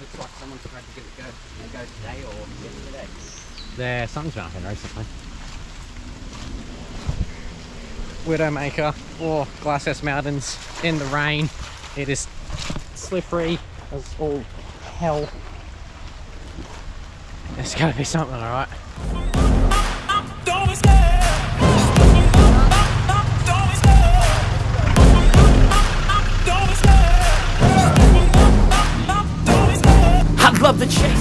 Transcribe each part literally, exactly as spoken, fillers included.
Looks like someone tried to get it go, it go today or yesterday. There, something's been up in recently. Widowmaker or Glasshouse Mountains in the rain. It is slippery as all hell. There's gotta be something, alright? I love the chase.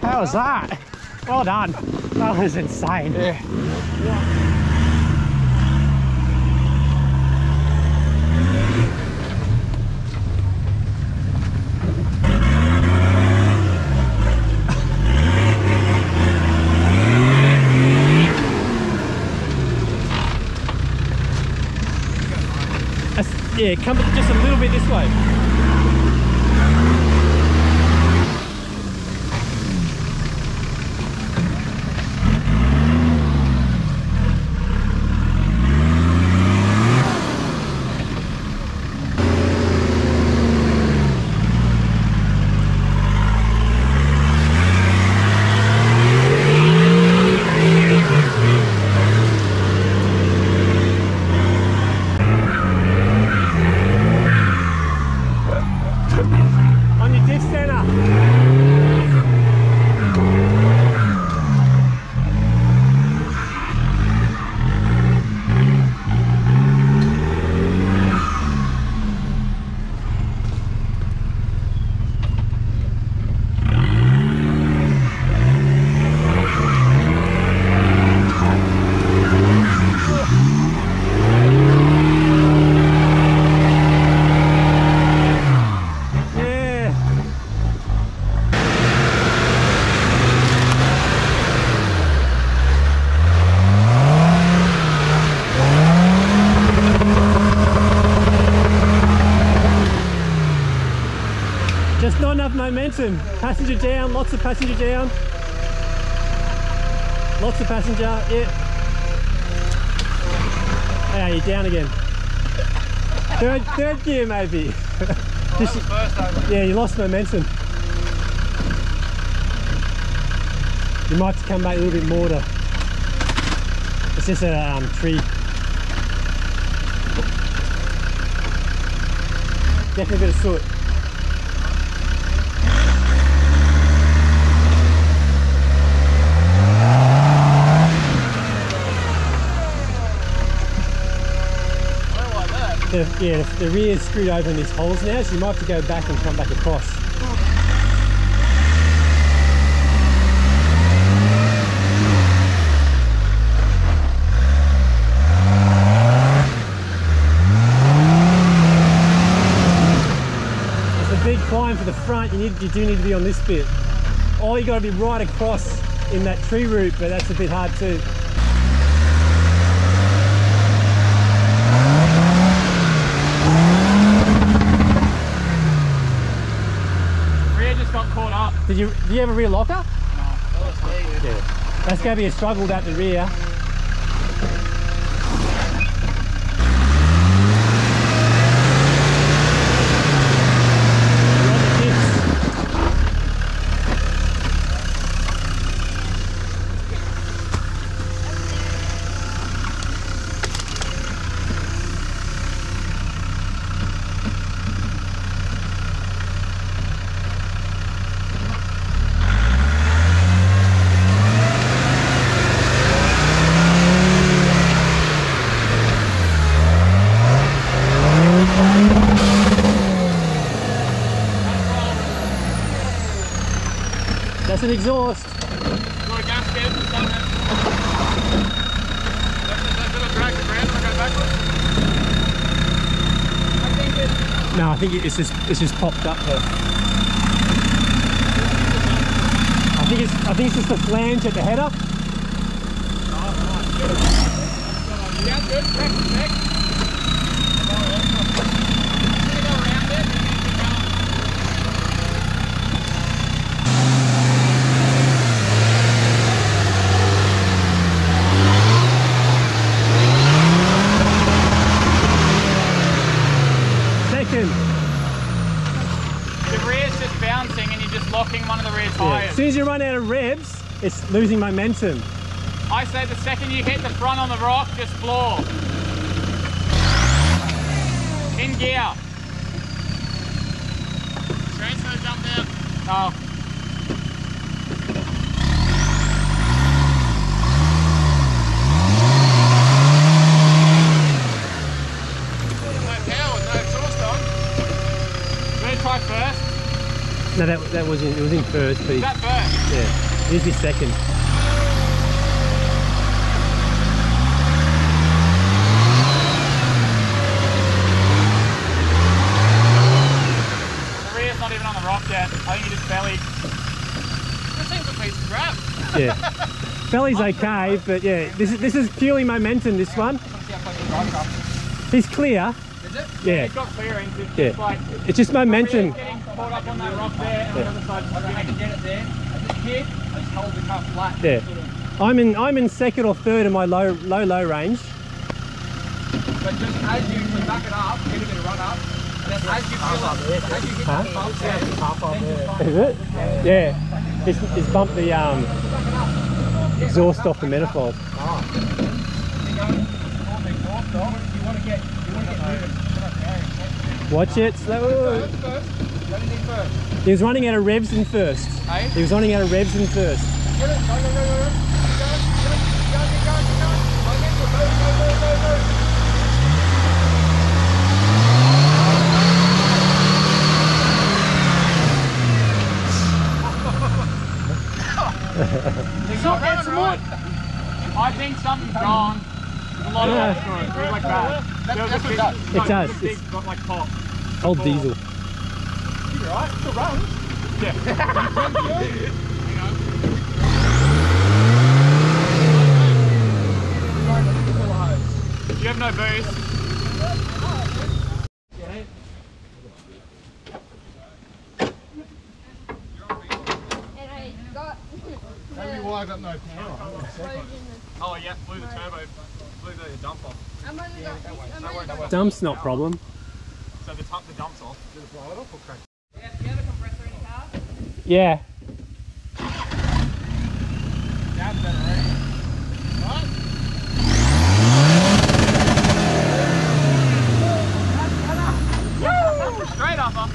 What was that? Well done. That was insane. Yeah. Yeah, come just a little bit this way. momentum. Passenger down, lots of passenger down. Lots of passenger, yeah. Hey, are you down again? Third, third gear maybe. Well, Just, first, yeah, you lost momentum. You might have to come back a little bit more to... It's just a um, tree. Definitely a bit of soot. The, yeah, the rear's screwed open these holes now, so you might have to go back and come back across. It's a big climb for the front, you, need, you do need to be on this bit. Or you got to be right across in that tree root, but that's a bit hard too. Did you, do you have a rear locker? No, that was weird. Yeah. That's going to be a struggle at the rear. An exhaust. Got a gas can, something. No, I think it's just it's just popped up there. I think it's I think it's just the flange at the header. As soon as you run out of revs, it's losing momentum. I say the second you hit the front on the rock, just floor. In gear. Train's gonna jump down. Oh. No power, no exhaust on. We're gonna try first. No, that, that was in, it was in first, but... That first? Yeah, here's his second. The rear's not even on the rock yet. I think you just belly. That seems a piece of crap. Yeah. Belly's okay, but yeah, this is, this is purely momentum, this one. He's clear. Is it? Yeah. It's got clearance. It's, yeah. Like, it's just momentum. Caught up on that rock there, and yeah. The other side just I can get it there. I just kick, I just hold the car flat. Yeah. Sort of. I'm in I'm in second or third in my low low low range. But just as you back it up, get a bit of run up, and then as you feel up, it, as you hit huh? the bump there, yeah. Is it? Yeah. yeah. It's it's bumped the um exhaust yeah, off the manifold. Oh. Watch it slow. He was running out of revs in first. Aye? He was running out of revs in first. Get it, go, go, go, go. Keep going, get it, keep going, keep going, keep going. Go, go, go, go, go, go, go. It's not, it's right. I think something's wrong. There's a lot yeah. of oil through it. It's like bad. That, that's what it does. It no, does. It's, it's got like pop. Old before. Diesel. Right, still run. Yeah. You have no boost. I got no power. Oh yeah, blew the turbo, blew the dump off. I'm only got this. No way. Dump's not problem. So the top, the dump's off. Did it blow it off or crack? Yeah, do you have a compressor in the car? Yeah. That's better, right? What? Straight up, up.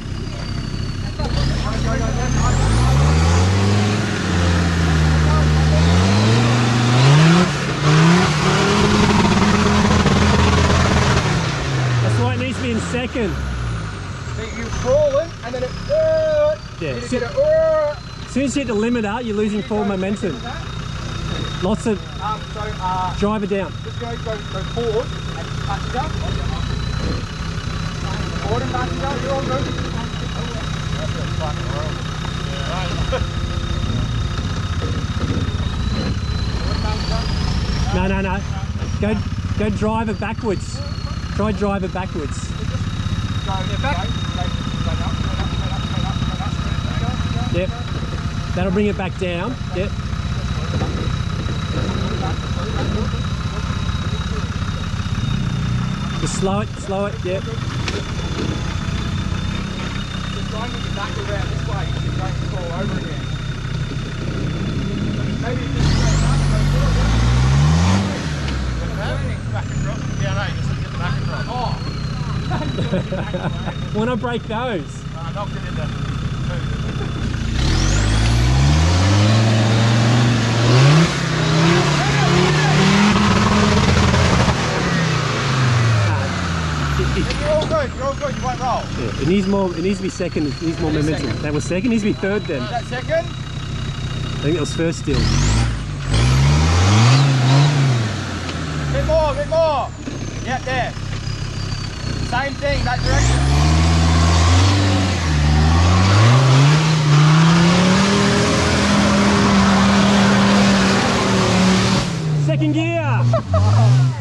That's why it needs to be in second. So you crawl it and then it. Uh, yeah. As soon as you hit the limiter, you're losing forward momentum. Lots of. Um, so, uh, drive it down. Just go, go, go forward and touch it up. Forward and back down, you're all good. That's a fucking world. Yeah, right. Forward and back down. No, no, no. Go, go drive it backwards. Try drive it backwards. So just go yeah, back. Straight, straight, straight up, straight up, straight up, straight up, straight up, straight up. Yep. That'll bring it back down. Yep. Just slow it, slow it, yep. Trying to get back around this way, you're going to fall over again. Maybe you just go back and go forward. Back and drop. Yeah, no, you just get the back and drop. Oh! Why not break those? I knocked it in there. You're all good, you're all good, you won't roll. Yeah, it needs more. It needs to be second. It needs more momentum. Second. That was second. It needs to be third then. Is that second? I think it was first still. Bit more, bit more. Yeah, there. Same thing, that direction. Second gear. Oh, yeah.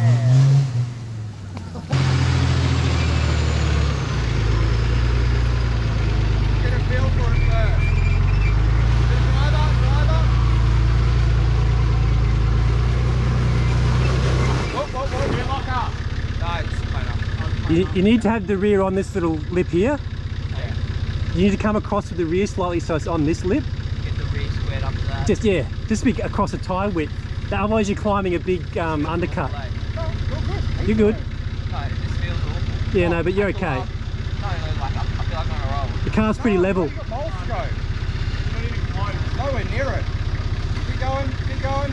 You, you need to have the rear on this little lip here. Yeah. You need to come across with the rear slightly so it's on this lip. Get the rear squared up to that. Just, yeah, just be across a tyre width. Otherwise you're climbing a big um, undercut. No, you're good. No, it just feels awful. Yeah, no, but you're okay. No, no, like, I feel like I'm on a roll. The car's pretty no, level. No, you've got moles to go. You're not even close. Nowhere near it. Keep going, keep going.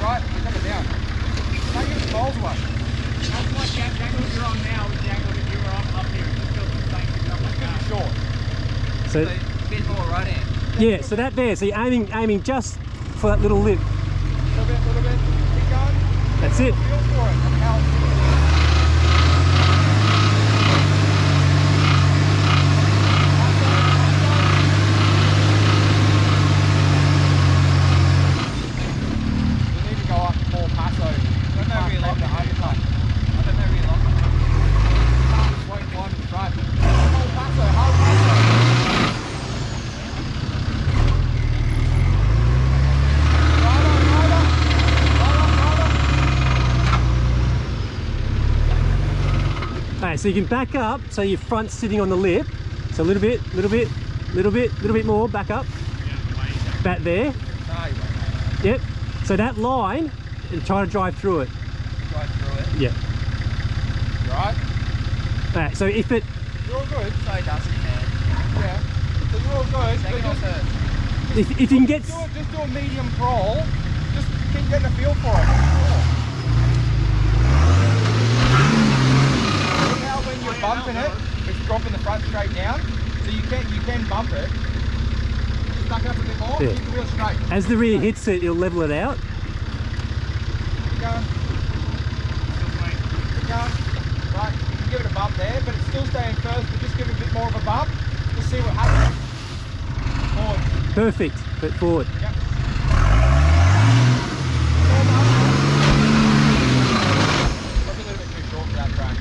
Right, we're coming down. Don't give the moles away. That's like that angle you're on now with the angle that you were on up here. It just feels the same as I'm like that. Short. So, so a bit more right hand. Yeah, so that there, so you're aiming, aiming just for that little lip. Little bit, little bit. Keep going. That's it. Feel for it and how it's doing. We need to go up more passo. I don't know if we like the undercut. So you can back up, so your front's sitting on the lip. So a little bit, little bit, little bit, little bit more, back up. Back there. Yep. So that line, and try to drive through it. Drive through it? Yeah. Right? Alright, so if it... You're all good. So dusty, man. Yeah. So you're all good. Second or third. If, if you can get... Just do, a, just do a medium crawl. Just keep getting a feel for it. Yeah. You're bumping it, it's dropping the front straight down, so you can you can bump it. Stuck up a bit more, yeah. Keep the wheel straight. As the rear hits it, it'll level it out. Keep going. Keep going. Right, you can give it a bump there, but it's still staying first, but just give it a bit more of a bump. We'll see what happens. Forward. Perfect, but forward. Yep. Probably a little bit too short for that track.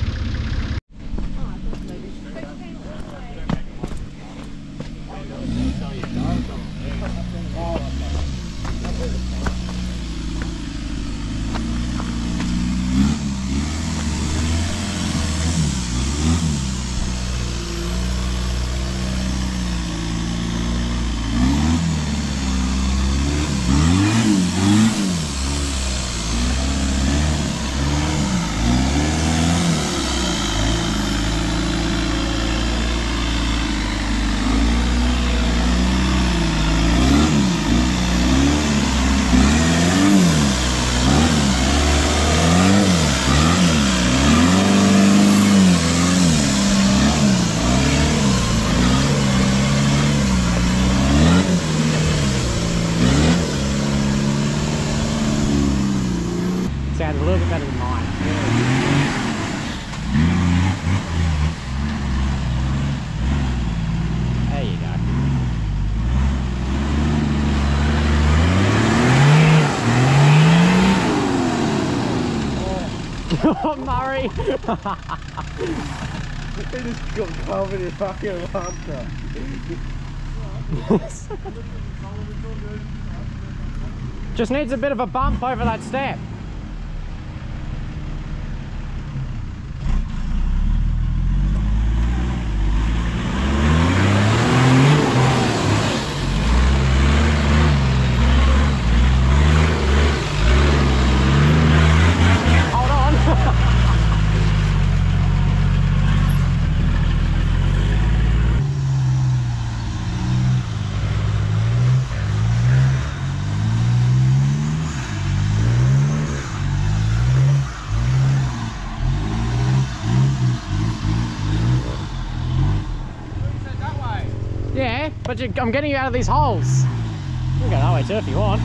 Oh, in mind. There you go. Oh, Murray! He just got covered in his fucking laughter. Just needs a bit of a bump over that step. But you, I'm getting you out of these holes. You can go that way too if you want.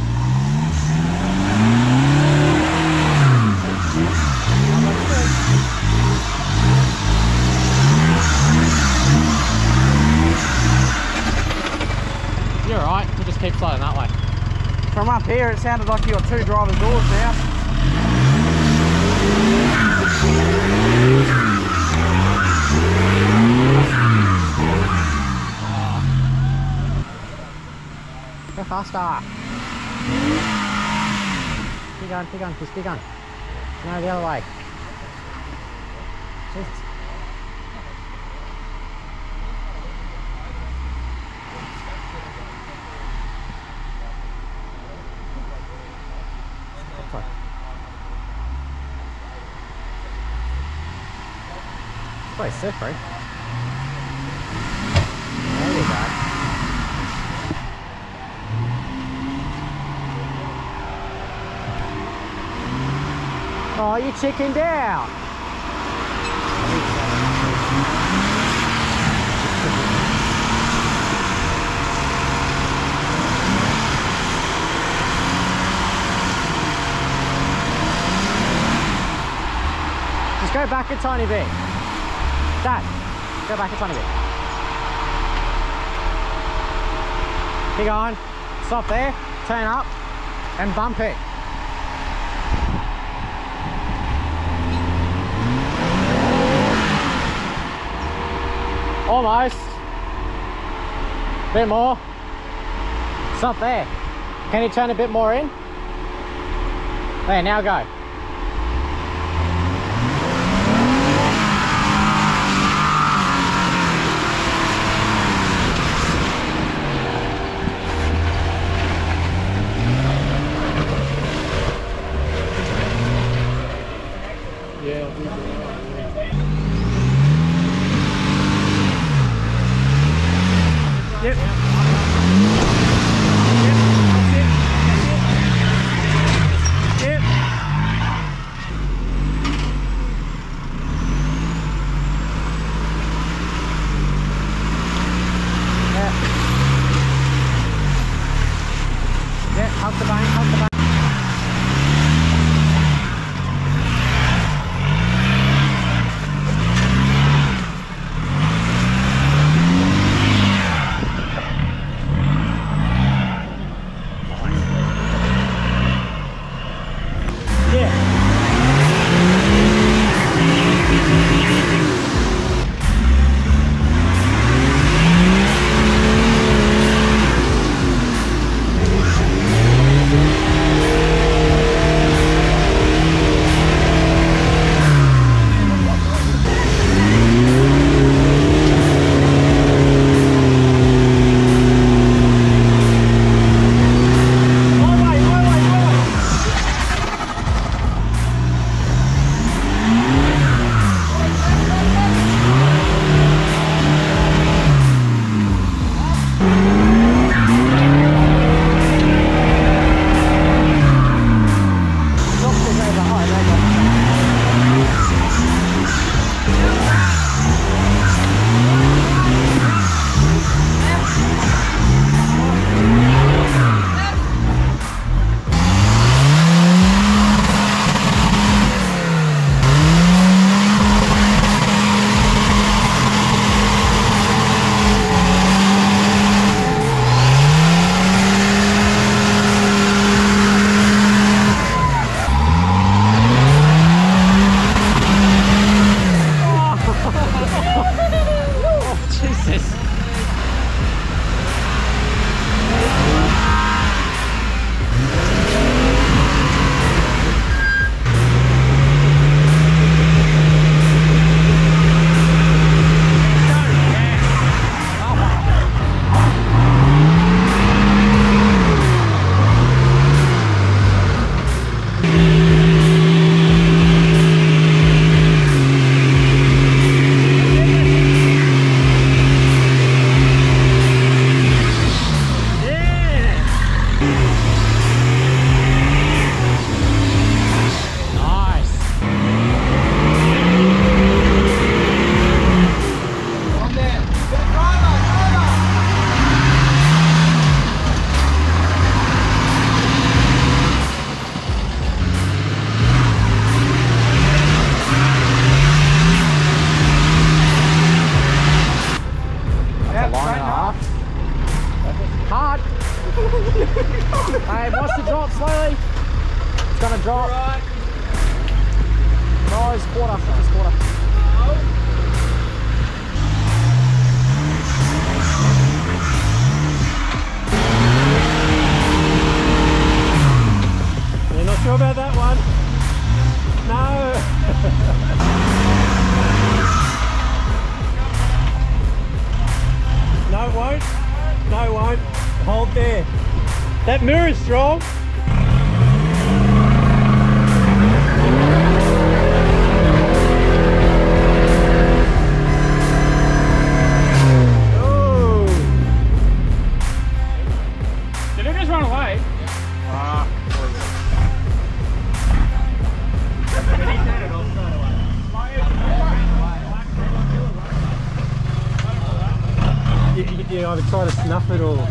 You're alright, we'll just keep sliding that way. From up here it sounded like you got two driver's doors down. Go faster. Keep going, keep going, just keep going. No, the other way. Just. This place is slippery. There you go. Oh, you chickened out. Just go back a tiny bit. Dad, go back a tiny bit. Keep going. Stop there, turn up, and bump it. Almost. A bit more. It's not there. Can you turn a bit more in? There, now go. Out the bank, out the bank. squat after us, squat after us. You're not sure about that one? No! No, it won't. No, it won't. Hold there. That mirror's strong. Yeah, I've tried to snuff it all.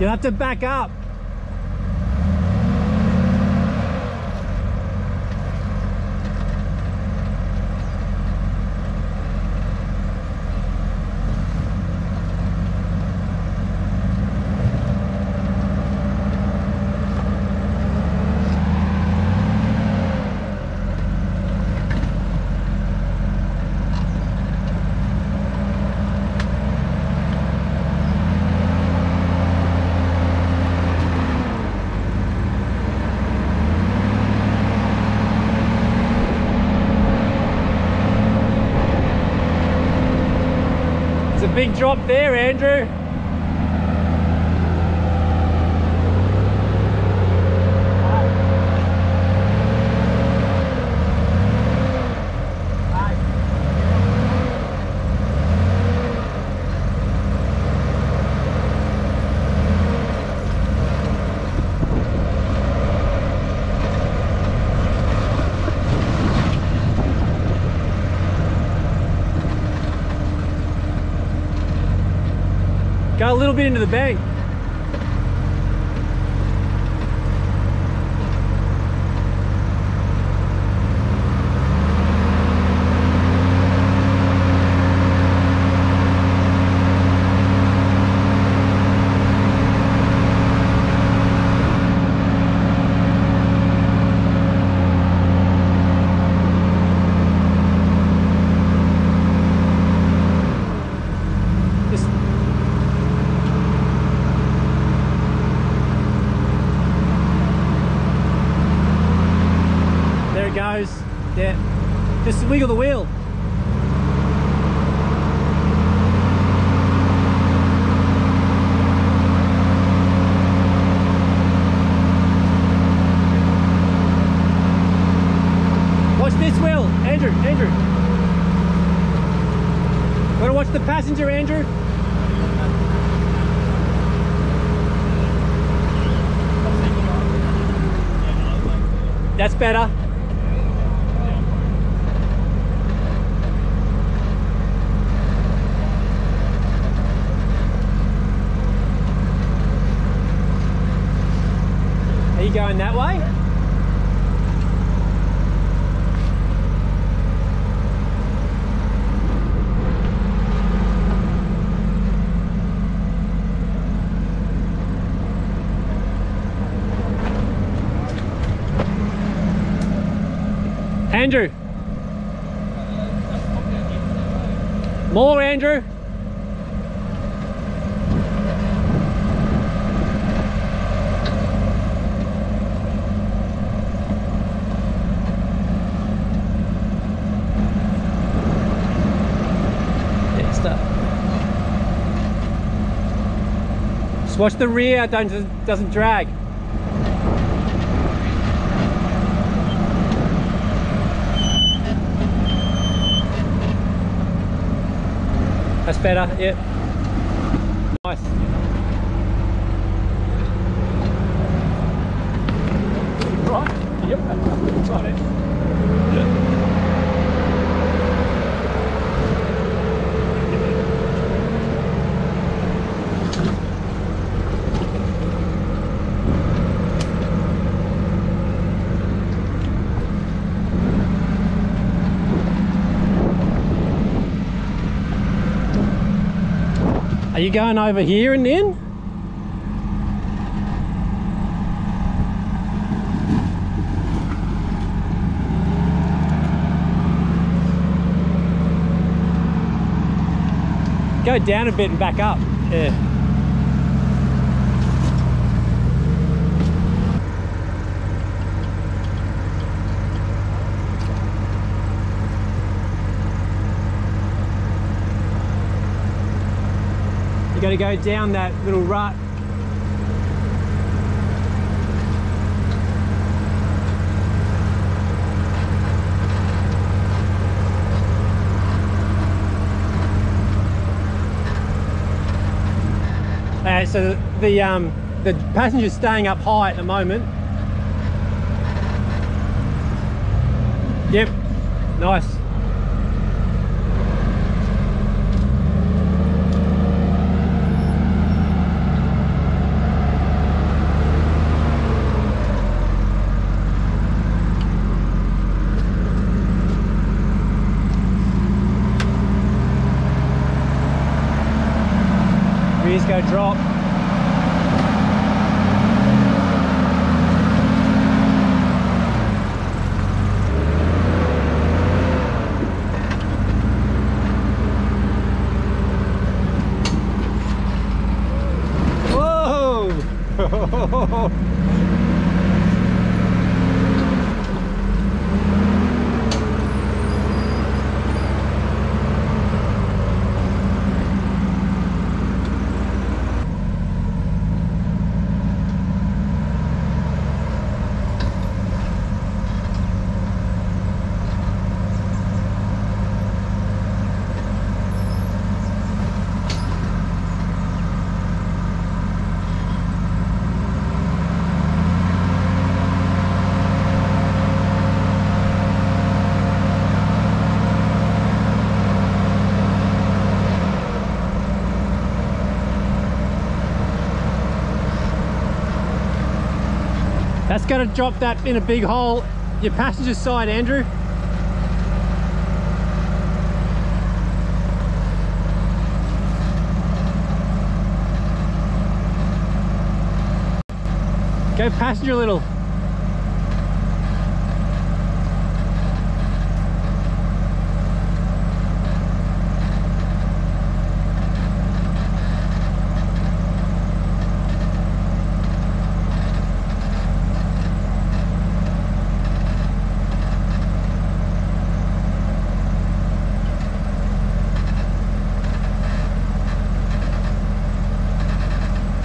You'll have to back up. Big drop there, Andrew. Go a little bit into the bank. Goes, yeah, just wiggle the wheel. Watch this wheel, Andrew, Andrew. Gotta watch the passenger, Andrew. That's better. Going that way? Andrew. More, Andrew. Watch the rear, don't, doesn't drag. That's better, yep. Nice. Right? Yep, that's right in. Are you going over here and in? Go down a bit and back up. Yeah. You got to go down that little rut. Uh, so the um, the passenger's staying up high at the moment. Yep, nice. Rears go drop. Whoa! That's going to drop that in a big hole. Your passenger side, Andrew. Go passenger a little.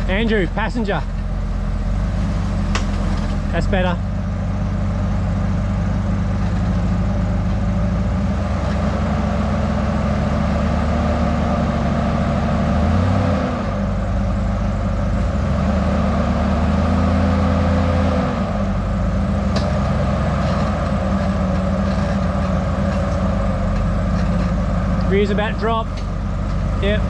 Andrew, passenger. That's better. Rear's about to drop. Yep.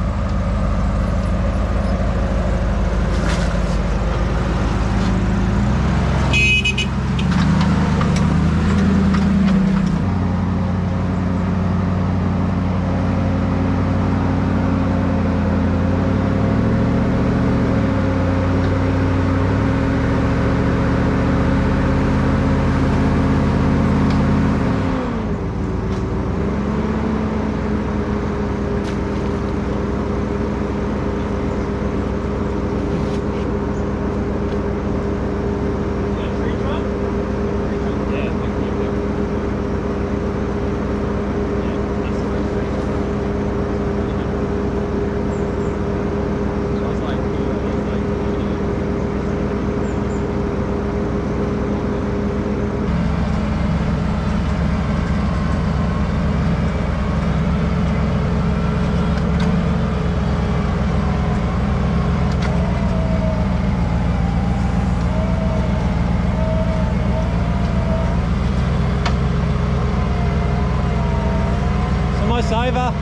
over.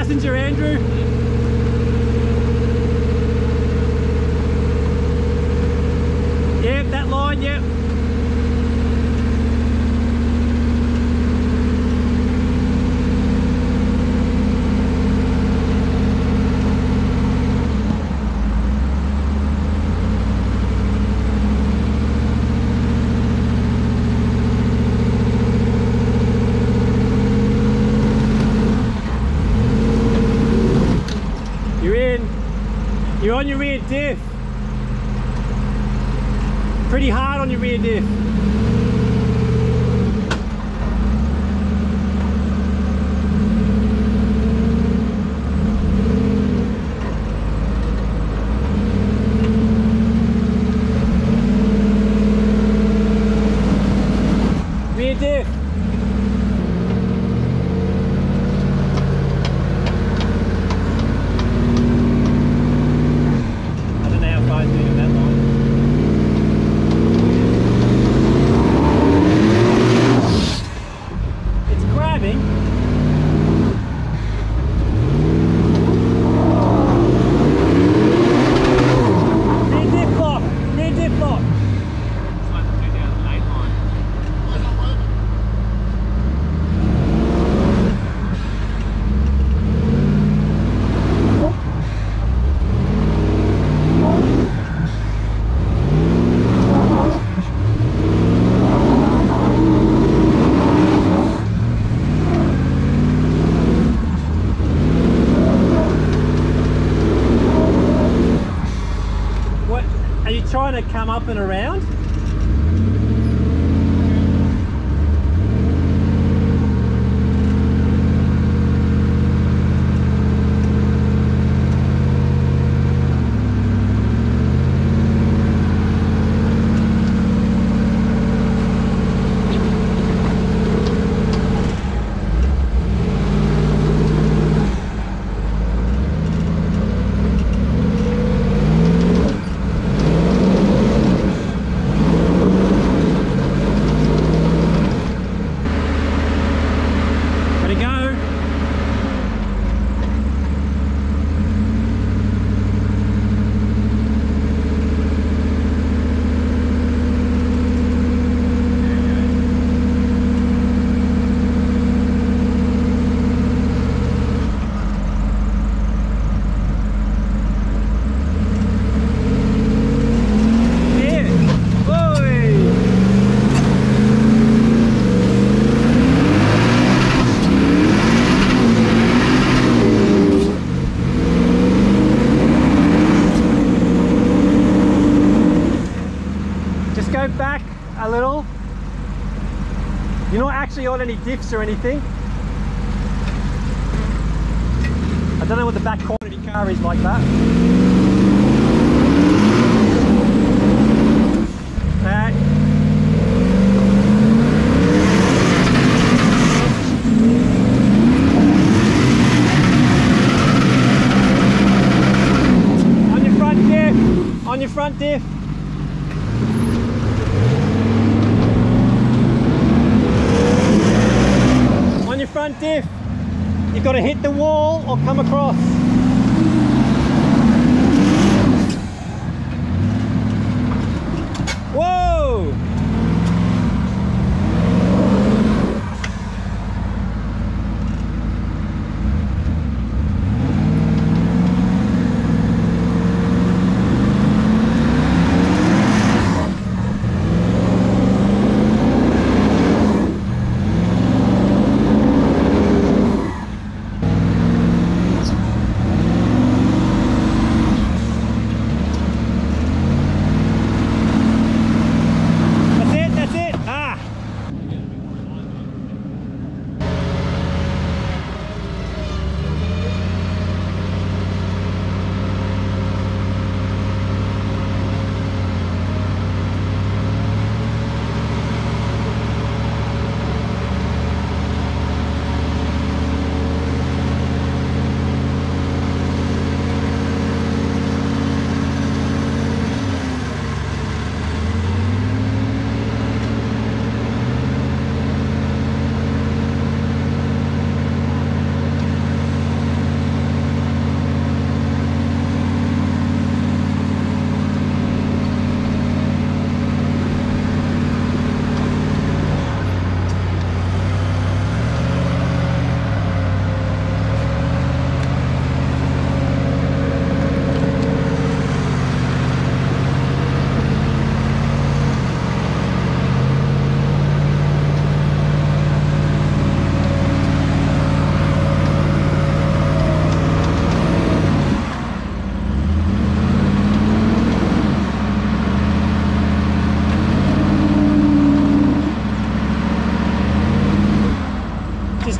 Passenger Andrew. Yep, that line, yep. You're on your rear diff. Pretty hard on your rear diff. Rear diff. Trying to come up and around. a little. You're not actually on any diffs or anything. I don't know what the back corner of your car is like that. Uh, on your front diff, on your front diff. On your front diff. You've got to hit the wall or come across. Whoa!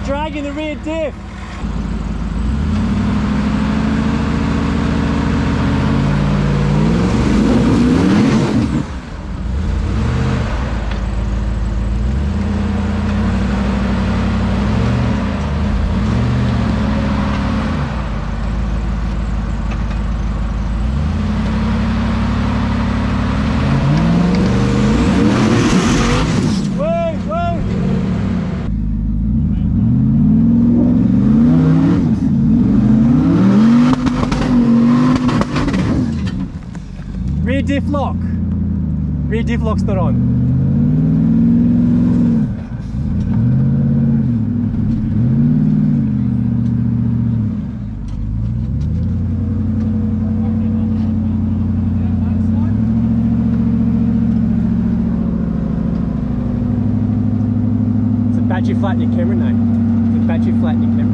Dragging the rear diff. Diff lock. Rear diff lock's not on. It's a battery flat in your camera now. It's a battery flat in your camera.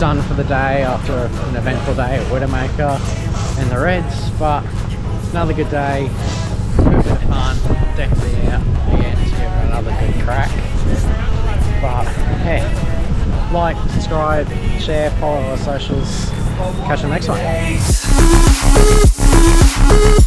Done for the day after an eventful day at Widowmaker and the Reds, but another good day, good bit of fun, definitely out again to give it another good crack. But yeah, like, subscribe, share, follow our socials, catch you next one.